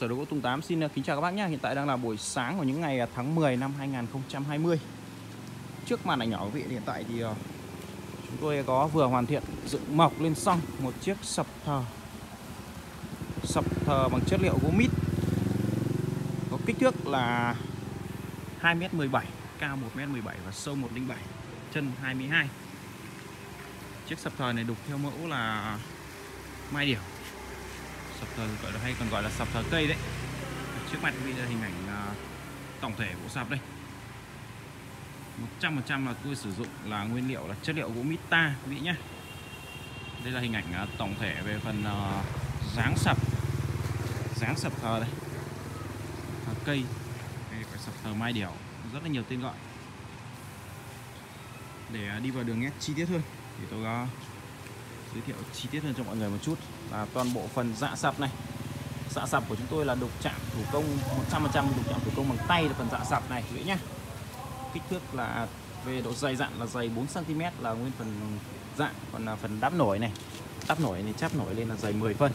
Sở Đồ Gỗ Tùng Tám xin kính chào các bác nhé. Hiện tại đang là buổi sáng của những ngày tháng 10 năm 2020. Trước màn ảnh nhỏ quý vị, hiện tại thì chúng tôi có vừa hoàn thiện dựng mộc lên xong một chiếc sập thờ bằng chất liệu gỗ mít, có kích thước là 2m17, cao 1m17 và sâu 107, chân 22. Chiếc sập thờ này đục theo mẫu là Mai Điểu. Sập thờ gọi là, hay còn gọi là sập thờ cây đấy. Trước mặt quý vị là hình ảnh tổng thể của sập đây. 100% là tôi sử dụng là nguyên liệu là chất liệu gỗ mít ta quý vị nhé. Đây là hình ảnh tổng thể về phần dáng sập thờ đây. Thờ cây, đây gọi sập thờ Mai Điểu, rất là nhiều tên gọi. Để đi vào đường nét chi tiết hơn thì tôi có giới thiệu chi tiết hơn cho mọi người một chút là toàn bộ phần dạ sập này. Dạ sập của chúng tôi là đục chạm thủ công 100%, đục chạm thủ công bằng tay là phần dạ sập này quý vị nhé. Kích thước là về độ dày dặn là dày 4cm là nguyên phần dạng, còn là phần đắp nổi này chắp nổi lên là dày 10 phân.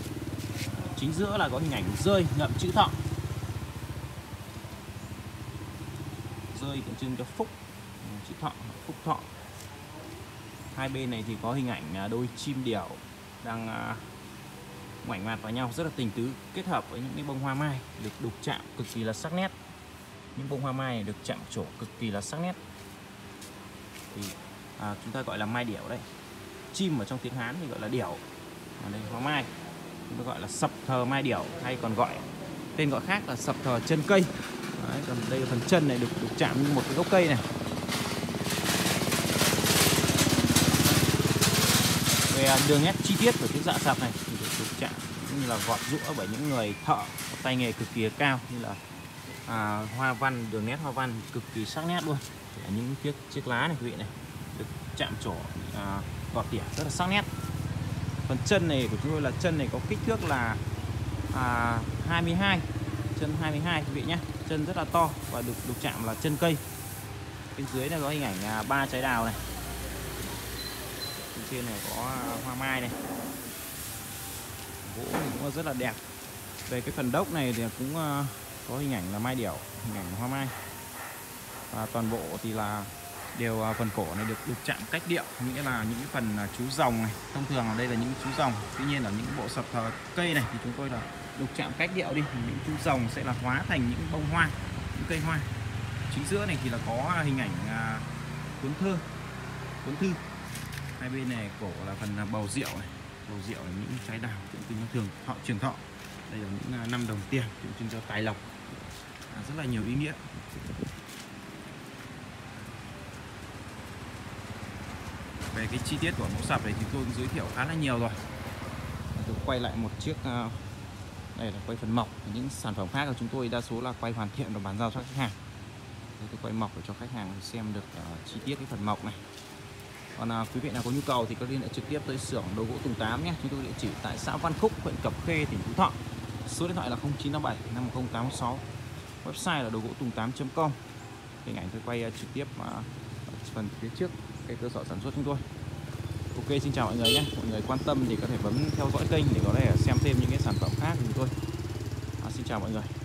Chính giữa là có hình ảnh rơi ngậm chữ Thọ, rơi tượng trưng cho phúc, chữ Thọ, phúc thọ. Hai bên này thì có hình ảnh đôi chim điểu đang ngoảnh mặt vào nhau rất là tình tứ, kết hợp với những cái bông hoa mai được đục chạm cực kỳ là sắc nét. Những bông hoa mai được chạm trổ cực kỳ là sắc nét thì chúng ta gọi là mai điểu đấy. Chim ở trong tiếng Hán thì gọi là điểu, còn đây hoa mai chúng ta gọi là sập thờ Mai Điểu, hay còn gọi tên gọi khác là sập thờ chân cây đấy. Còn đây là phần chân này được chạm như một cái gốc cây này. Về đường nét chi tiết của chiếc dạ sập này thì được chạm cũng như là gọt giũa bởi những người thợ có tay nghề cực kỳ cao, như là hoa văn, đường nét hoa văn cực kỳ sắc nét luôn. Những chiếc lá này quý vị này được chạm trổ gọt tỉa rất là sắc nét. Phần chân này của chúng tôi là chân này có kích thước là 22, chân 22 quý vị nhé. Chân rất là to và được chạm là chân cây. Bên dưới này có hình ảnh 3 trái đào này, bên trên này có hoa mai này. Gỗ thì cũng rất là đẹp. Về cái phần đốc này thì cũng có hình ảnh là mai điểu, hình ảnh hoa mai. Và toàn bộ thì là đều phần cổ này được chạm cách điệu, nghĩa là những phần chú rồng này. Thông thường ở đây là những chú rồng, tuy nhiên ở những bộ sập thờ cây này thì chúng tôi là đục chạm cách điệu đi, những chú rồng sẽ là hóa thành những bông hoa, những cây hoa. Chính giữa này thì là có hình ảnh cuốn thư. Hai bên này cổ là phần bầu rượu là những trái đào tượng trưng cho truyền thọ. Đây là những 5 đồng tiền tượng trưng cho tài lộc, rất là nhiều ý nghĩa. Về cái chi tiết của mẫu sập này thì tôi giới thiệu khá là nhiều rồi. Tôi quay lại một chiếc, đây là quay phần mộc. Những sản phẩm khác của chúng tôi đa số là quay hoàn thiện và bán giao cho khách hàng. Tôi quay mộc để cho khách hàng xem được chi tiết cái phần mộc này. Còn quý vị nào có nhu cầu thì có liên hệ trực tiếp tới xưởng Đồ Gỗ Tùng Tám nhé. Chúng tôi địa chỉ tại xã Văn Khúc, huyện Cẩm Khê, tỉnh Phú Thọ. Số điện thoại là 0957 5086. Website là đồgỗ tùng8.com. Hình ảnh tôi quay trực tiếp phần phía trước cái cơ sở sản xuất chúng tôi. Ok, xin chào mọi người nhé. Mọi người quan tâm thì có thể bấm theo dõi kênh để có thể xem thêm những cái sản phẩm khác của chúng tôi. Xin chào mọi người.